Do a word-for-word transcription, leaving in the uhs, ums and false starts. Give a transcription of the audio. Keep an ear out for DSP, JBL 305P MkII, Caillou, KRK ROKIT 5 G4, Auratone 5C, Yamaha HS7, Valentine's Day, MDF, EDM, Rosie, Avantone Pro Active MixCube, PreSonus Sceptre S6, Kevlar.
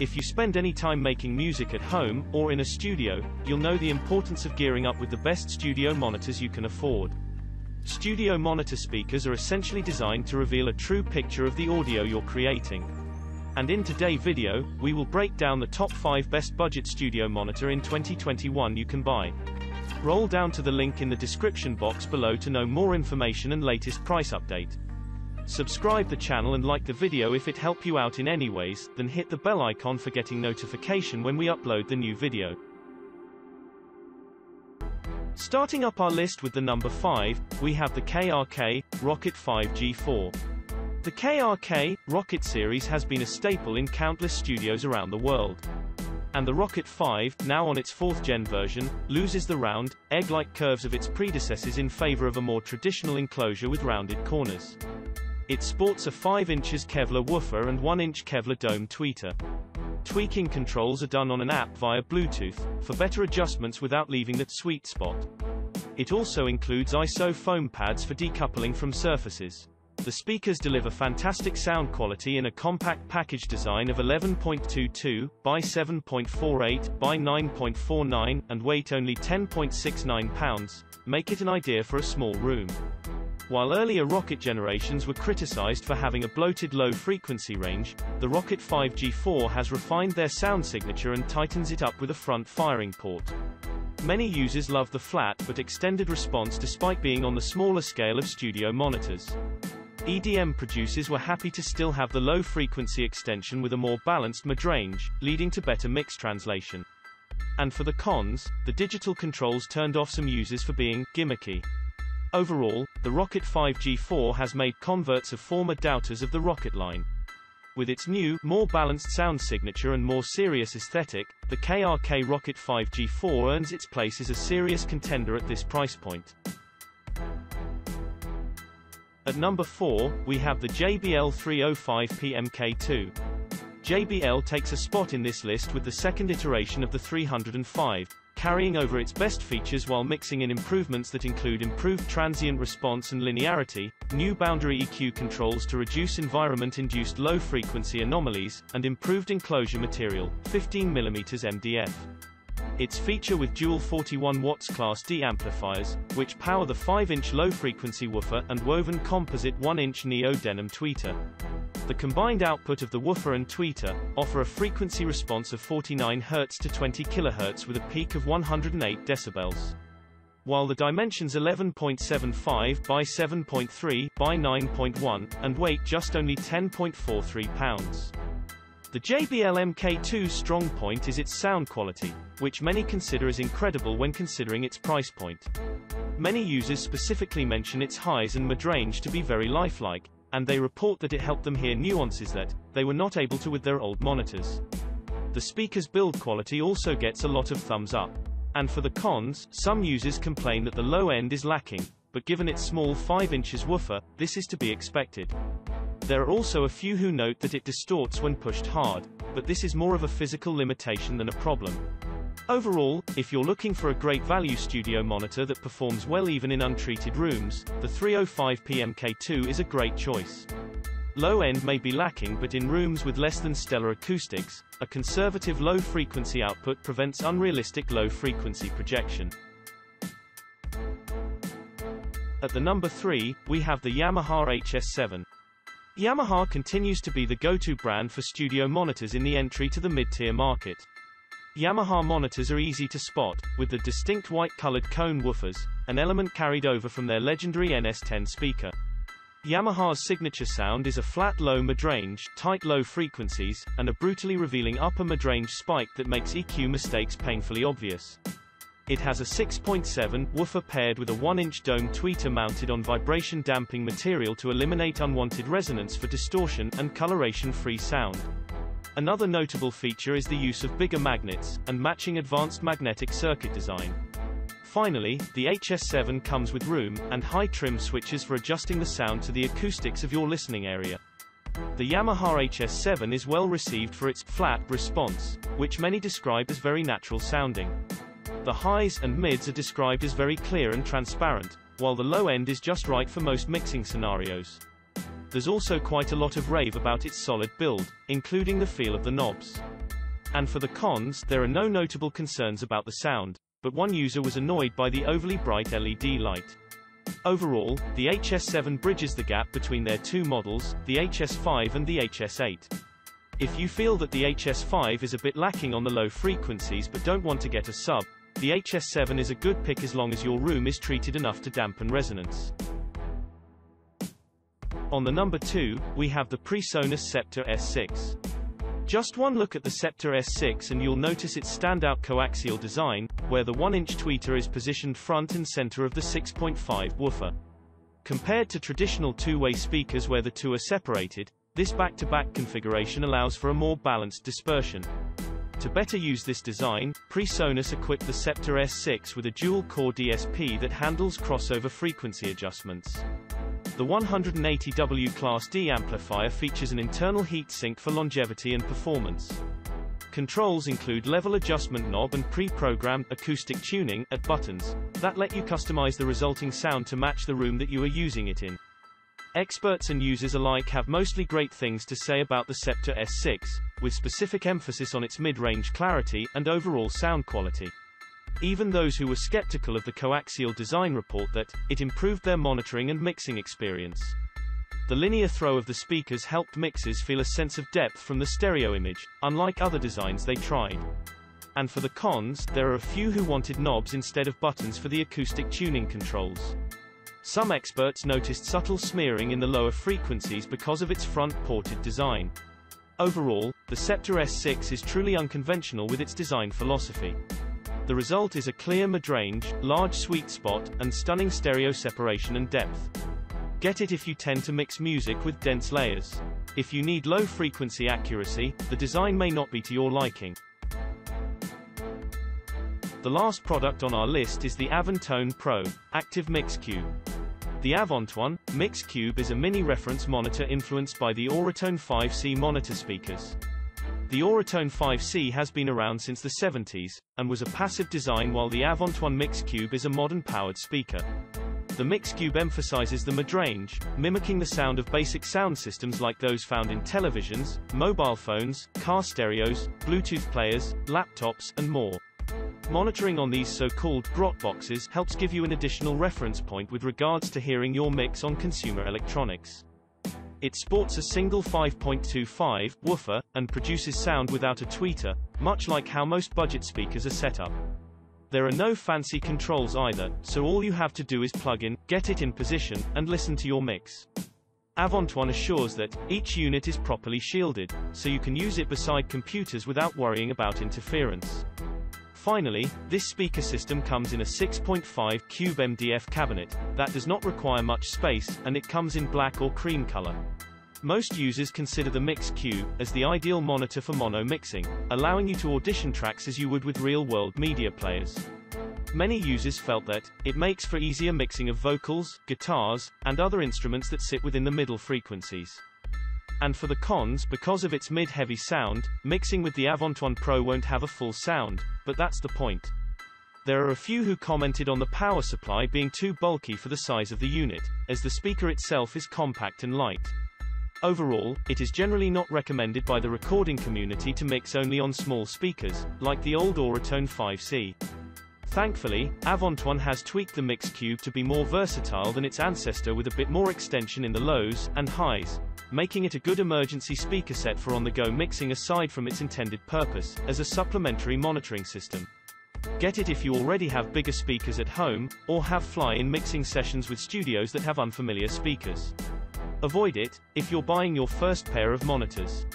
If you spend any time making music at home, or in a studio, you'll know the importance of gearing up with the best studio monitors you can afford. Studio monitor speakers are essentially designed to reveal a true picture of the audio you're creating. And in today's video, we will break down the top five best budget studio monitor in twenty twenty-one you can buy. Roll down to the link in the description box below to know more information and latest price update. Subscribe the channel and like the video if it helped you out in any ways, then hit the bell icon for getting notification when we upload the new video. Starting up our list with the number five, we have the K R K ROKIT five G four. The K R K ROKIT series has been a staple in countless studios around the world. And the ROKIT five, now on its fourth gen version, loses the round, egg-like curves of its predecessors in favor of a more traditional enclosure with rounded corners. It sports a five inch Kevlar woofer and one inch Kevlar dome tweeter. Tweaking controls are done on an app via Bluetooth, for better adjustments without leaving that sweet spot. It also includes I S O foam pads for decoupling from surfaces. The speakers deliver fantastic sound quality in a compact package design of eleven point two two by seven point four eight by nine point four nine, and weight only ten point six nine pounds, make it an idea for a small room. While earlier ROKIT generations were criticized for having a bloated low-frequency range, the ROKIT five G four has refined their sound signature and tightens it up with a front firing port. Many users love the flat but extended response despite being on the smaller scale of studio monitors. E D M producers were happy to still have the low-frequency extension with a more balanced mid-range, leading to better mix translation. And for the cons, the digital controls turned off some users for being gimmicky. Overall, the ROKIT five G four has made converts of former doubters of the ROKIT line. With its new, more balanced sound signature and more serious aesthetic, the K R K ROKIT five G four earns its place as a serious contender at this price point. At number four, we have the J B L three oh five P M k two. J B L takes a spot in this list with the second iteration of the three oh five. Carrying over its best features while mixing in improvements that include improved transient response and linearity, new boundary E Q controls to reduce environment-induced low-frequency anomalies, and improved enclosure material, fifteen millimeter M D F. Its feature with dual forty-one watts Class D amplifiers, which power the five inch low-frequency woofer, and woven composite one inch neo-denim tweeter. The combined output of the woofer and tweeter offer a frequency response of forty-nine hertz to twenty kilohertz with a peak of one hundred eight decibels. While the dimensions eleven point seven five by seven point three by nine point one, and weight just only ten point four three pounds. The J B L M k two's strong point is its sound quality, which many consider as incredible when considering its price point. Many users specifically mention its highs and mid-range to be very lifelike, and they report that it helped them hear nuances that they were not able to with their old monitors. The speaker's build quality also gets a lot of thumbs up. And for the cons, some users complain that the low end is lacking, but given its small five inch woofer, this is to be expected. There are also a few who note that it distorts when pushed hard, but this is more of a physical limitation than a problem. Overall, if you're looking for a great value studio monitor that performs well even in untreated rooms, the three oh five P M k two is a great choice. Low end may be lacking, but in rooms with less than stellar acoustics, a conservative low-frequency output prevents unrealistic low-frequency projection. At the number three, we have the Yamaha H S seven. Yamaha continues to be the go-to brand for studio monitors in the entry to the mid-tier market. Yamaha monitors are easy to spot, with the distinct white-colored cone woofers, an element carried over from their legendary N S ten speaker. Yamaha's signature sound is a flat low mid-range, tight low frequencies, and a brutally revealing upper mid-range spike that makes E Q mistakes painfully obvious. It has a six point seven woofer paired with a one inch dome tweeter mounted on vibration-damping material to eliminate unwanted resonance for distortion and coloration-free sound. Another notable feature is the use of bigger magnets, and matching advanced magnetic circuit design. Finally, the H S seven comes with room and high trim switches for adjusting the sound to the acoustics of your listening area. The Yamaha H S seven is well received for its flat response, which many describe as very natural sounding. The highs and mids are described as very clear and transparent, while the low end is just right for most mixing scenarios. There's also quite a lot of rave about its solid build, including the feel of the knobs. And for the cons, there are no notable concerns about the sound, but one user was annoyed by the overly bright L E D light. Overall, the H S seven bridges the gap between their two models, the H S five and the H S eight. If you feel that the H S five is a bit lacking on the low frequencies but don't want to get a sub, the H S seven is a good pick as long as your room is treated enough to dampen resonance. On the number two, we have the PreSonus Sceptre S six. Just one look at the Sceptre S six and you'll notice its standout coaxial design, where the one inch tweeter is positioned front and center of the six point five woofer. Compared to traditional two-way speakers where the two are separated, this back-to-back configuration allows for a more balanced dispersion. To better use this design, PreSonus equipped the Sceptre S six with a dual-core D S P that handles crossover frequency adjustments. The one eighty watt Class D amplifier features an internal heatsink for longevity and performance. Controls include level adjustment knob and pre-programmed acoustic tuning at buttons that let you customize the resulting sound to match the room that you are using it in. Experts and users alike have mostly great things to say about the Sceptre S six, with specific emphasis on its mid-range clarity and overall sound quality. Even those who were skeptical of the coaxial design report that it improved their monitoring and mixing experience. The linear throw of the speakers helped mixers feel a sense of depth from the stereo image, unlike other designs they tried. And for the cons, there are a few who wanted knobs instead of buttons for the acoustic tuning controls. Some experts noticed subtle smearing in the lower frequencies because of its front-ported design. Overall, the Sceptre S six is truly unconventional with its design philosophy. The result is a clear mid-range, large sweet spot, and stunning stereo separation and depth. Get it if you tend to mix music with dense layers. If you need low-frequency accuracy, the design may not be to your liking. The last product on our list is the Avantone Pro Active MixCube. The Avantone MixCube is a mini reference monitor influenced by the Auratone five C monitor speakers. The Auratone five C has been around since the seventies, and was a passive design while the Avantone MixCube is a modern powered speaker. The MixCube emphasizes the mid-range, mimicking the sound of basic sound systems like those found in televisions, mobile phones, car stereos, Bluetooth players, laptops, and more. Monitoring on these so-called grot boxes helps give you an additional reference point with regards to hearing your mix on consumer electronics. It sports a single five point two five woofer, and produces sound without a tweeter, much like how most budget speakers are set up. There are no fancy controls either, so all you have to do is plug in, get it in position, and listen to your mix. Avantone assures that each unit is properly shielded, so you can use it beside computers without worrying about interference. Finally, this speaker system comes in a six point five cube M D F cabinet that does not require much space, and it comes in black or cream color. Most users consider the MixCube as the ideal monitor for mono mixing, allowing you to audition tracks as you would with real-world media players. Many users felt that it makes for easier mixing of vocals, guitars, and other instruments that sit within the middle frequencies. And for the cons, because of its mid-heavy sound, mixing with the Avantone Pro won't have a full sound, but that's the point. There are a few who commented on the power supply being too bulky for the size of the unit, as the speaker itself is compact and light. Overall, it is generally not recommended by the recording community to mix only on small speakers, like the old Auratone five C. Thankfully, Avantone has tweaked the MixCube to be more versatile than its ancestor with a bit more extension in the lows and highs, making it a good emergency speaker set for on-the-go mixing aside from its intended purpose, as a supplementary monitoring system. Get it if you already have bigger speakers at home, or have fly-in mixing sessions with studios that have unfamiliar speakers. Avoid it if you're buying your first pair of monitors.